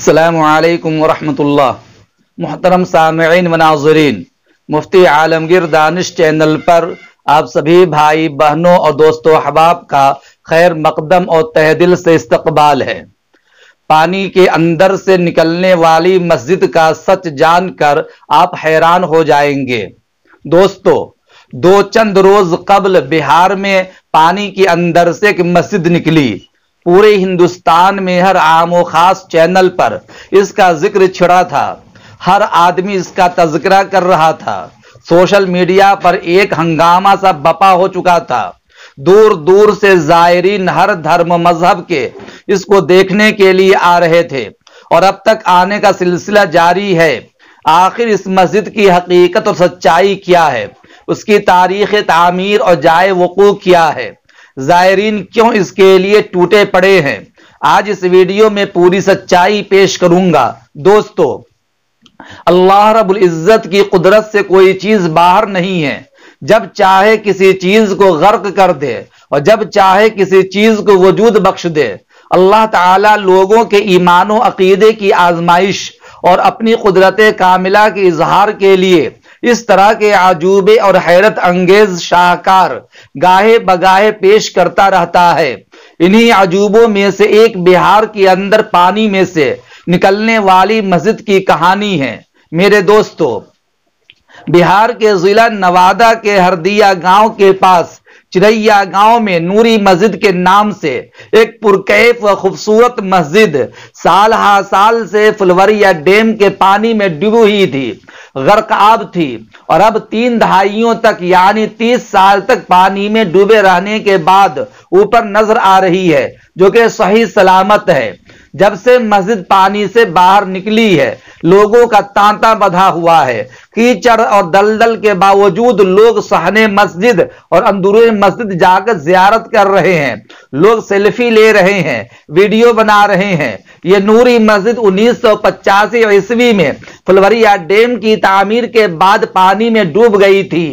अस्सलामु अलैकुम व रहमतुल्लाह। मोहतरम सामईन व नाज़रीन, मुफ्ती आलमगीर दानिश चैनल पर आप सभी भाई बहनों और दोस्तों अहबाब का खैर मकदम और तहे दिल से इस्तकबाल है। पानी के अंदर से निकलने वाली मस्जिद का सच जानकर आप हैरान हो जाएंगे। दोस्तों, दो चंद रोज कबल बिहार में पानी के अंदर से एक मस्जिद निकली। पूरे हिंदुस्तान में हर आम व खास चैनल पर इसका जिक्र छिड़ा था, हर आदमी इसका तज़किरा कर रहा था। सोशल मीडिया पर एक हंगामा सा बपा हो चुका था। दूर दूर से ज़ायरीन हर धर्म मजहब के इसको देखने के लिए आ रहे थे और अब तक आने का सिलसिला जारी है। आखिर इस मस्जिद की हकीकत और सच्चाई क्या है, उसकी तारीख तामीर और जाए वकू क्या है, ज़ायरीन क्यों इसके लिए टूटे पड़े हैं, आज इस वीडियो में पूरी सच्चाई पेश करूंगा। दोस्तों, अल्लाह रब्बुल इज्जत की कुदरत से कोई चीज बाहर नहीं है। जब चाहे किसी चीज को गर्क कर दे और जब चाहे किसी चीज को वजूद बख्श दे। अल्लाह ताला लोगों के ईमान और अकीदे की आजमाइश और अपनी कुदरत कामिला के इजहार के लिए इस तरह के आजूबे और हैरत अंगेज शाहकार गाहे बगाहे पेश करता रहता है। इन्हीं अजूबों में से एक बिहार के अंदर पानी में से निकलने वाली मस्जिद की कहानी है। मेरे दोस्तों, बिहार के जिला नवादा के हरदिया गांव के पास चिरैया गांव में नूरी मस्जिद के नाम से एक पुरकैफ व खूबसूरत मस्जिद साल हा साल से फुलवरिया डैम के पानी में डूबी हुई थी, गर्कआब थी और अब 3 दहाइयों तक यानी 30 साल तक पानी में डूबे रहने के बाद ऊपर नजर आ रही है, जो कि सही सलामत है। जब से मस्जिद पानी से बाहर निकली है, लोगों का तांता बंधा हुआ है। कीचड़ और दलदल के बावजूद लोग सहने मस्जिद और अंदरूनी मस्जिद जाकर जियारत कर रहे हैं। लोग सेल्फी ले रहे हैं, वीडियो बना रहे हैं। ये नूरी मस्जिद 1985 ईस्वी में फुलवरिया डैम की तामीर के बाद पानी में डूब गई थी।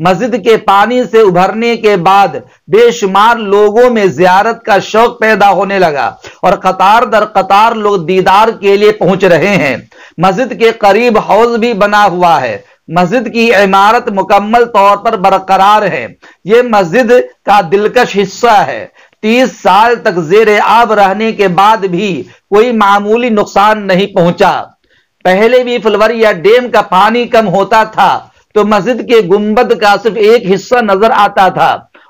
मस्जिद के पानी से उभरने के बाद बेशुमार लोगों में जियारत का शौक पैदा होने लगा और कतार दर कतार लोग दीदार के लिए पहुंच रहे हैं। मस्जिद के करीब हौज भी बना हुआ है। मस्जिद की इमारत मुकम्मल तौर पर बरकरार है। ये मस्जिद का दिलकश हिस्सा है। 30 साल तक जेर आब रहने के बाद भी कोई मामूली नुकसान नहीं पहुंचा। पहले भी फुलवरिया डैम का पानी कम होता था तो मस्जिद के गुंबद का सिर्फ एक हिस्सा नजर आता था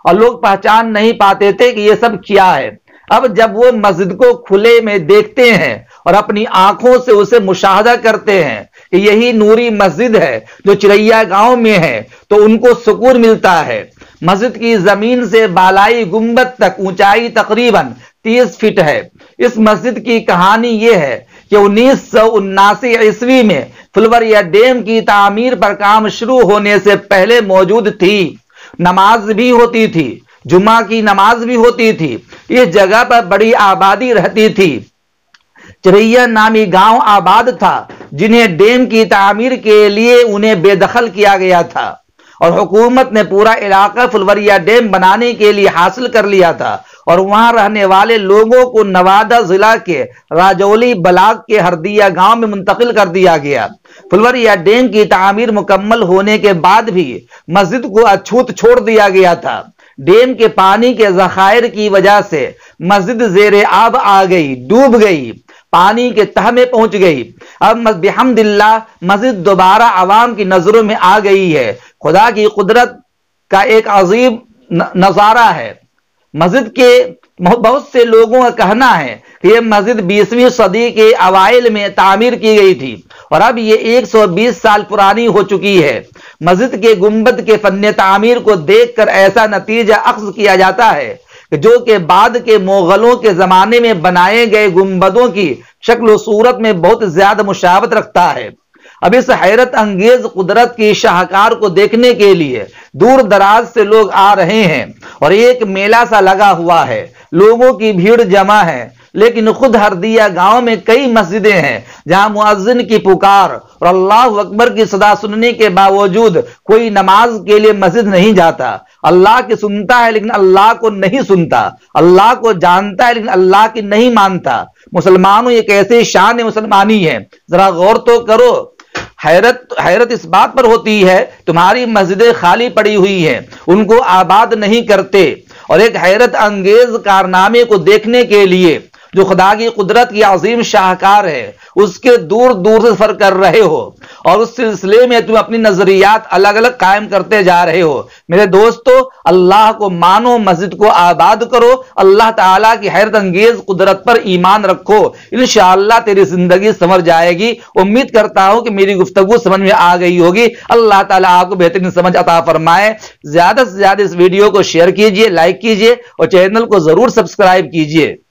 और लोग पहचान नहीं पाते थे कि ये सब क्या है। अब जब वो मस्जिद को खुले में देखते हैं और अपनी आंखों से उसे मुशाहदा करते हैं कि यही नूरी मस्जिद है जो चिरैया गांव में है, तो उनको सुकून मिलता है। मस्जिद की जमीन से बालाई गुंबद तक ऊंचाई तकरीबन 30 फीट है। इस मस्जिद की कहानी यह है कि 1979 ईस्वी में फुलवरिया डैम की तामीर पर काम शुरू होने से पहले मौजूद थी। नमाज भी होती थी, जुमा की नमाज भी होती थी। इस जगह पर बड़ी आबादी रहती थी। चिरैया नामी गांव आबाद था, जिन्हें डैम की तामीर के लिए उन्हें बेदखल किया गया था और हुकूमत ने पूरा इलाका फुलवरिया डैम बनाने के लिए हासिल कर लिया था और वहां रहने वाले लोगों को नवादा जिला के राजौली ब्लॉक के हरदिया गांव में मुंतकिल कर दिया गया। फुलवरिया डैम की तामीर मुकम्मल होने के बाद भी मस्जिद को अछूत छोड़ दिया गया था। डैम के पानी के जखायर की वजह से मस्जिद जेरे आब आ गई, डूब गई, पानी के तह में पहुंच गई। अब बिहम्दिल्लाह मस्जिद दोबारा आवाम की नजरों में आ गई है। खुदा की कुदरत का एक अजीब नजारा है। मस्जिद के बहुत से लोगों का कहना है कि यह मस्जिद 20वीं सदी के अवाइल में तामीर की गई थी और अब ये 120 साल पुरानी हो चुकी है। मस्जिद के गुंबद के फन्ने तामीर को देखकर ऐसा नतीजा अक्स किया जाता है जो के बाद के मुगलों के जमाने में बनाए गए गुंबदों की शक्ल सूरत में बहुत ज्यादा मुशाबत रखता है। अब इस हैरत अंगेज कुदरत की शाहकार को देखने के लिए दूर दराज से लोग आ रहे हैं और एक मेला सा लगा हुआ है, लोगों की भीड़ जमा है। लेकिन खुद हरदिया गांव में कई मस्जिदें हैं जहां मुअज्जिन की पुकार और अल्लाह अकबर की सदा सुनने के बावजूद कोई नमाज के लिए मस्जिद नहीं जाता। अल्लाह की सुनता है लेकिन अल्लाह को नहीं सुनता, अल्लाह को जानता है लेकिन अल्लाह की नहीं मानता। मुसलमानों, ये कैसे शान मुसलमानी है, जरा गौर तो करो। हैरत इस बात पर होती है, तुम्हारी मस्जिदें खाली पड़ी हुई हैं, उनको आबाद नहीं करते। और एक हैरत अंगेज कारनामे को देखने के लिए जो खुदा की कुदरत की अजीम शाहकार है, उसके दूर दूर से सफर कर रहे हो और उस सिलसिले में तुम अपनी नजरियात अलग अलग कायम करते जा रहे हो। मेरे दोस्तों, अल्लाह को मानो, मस्जिद को आबाद करो, अल्लाह ताला की हैरत अंगेज कुदरत पर ईमान रखो, इंशाअल्लाह तेरी जिंदगी समर जाएगी। उम्मीद करता हूं कि मेरी गुफ्तगू समझ में आ गई होगी। अल्लाह ताला आपको बेहतरीन समझ अता फरमाए। ज्यादा से ज्यादा इस वीडियो को शेयर कीजिए, लाइक कीजिए और चैनल को जरूर सब्सक्राइब कीजिए।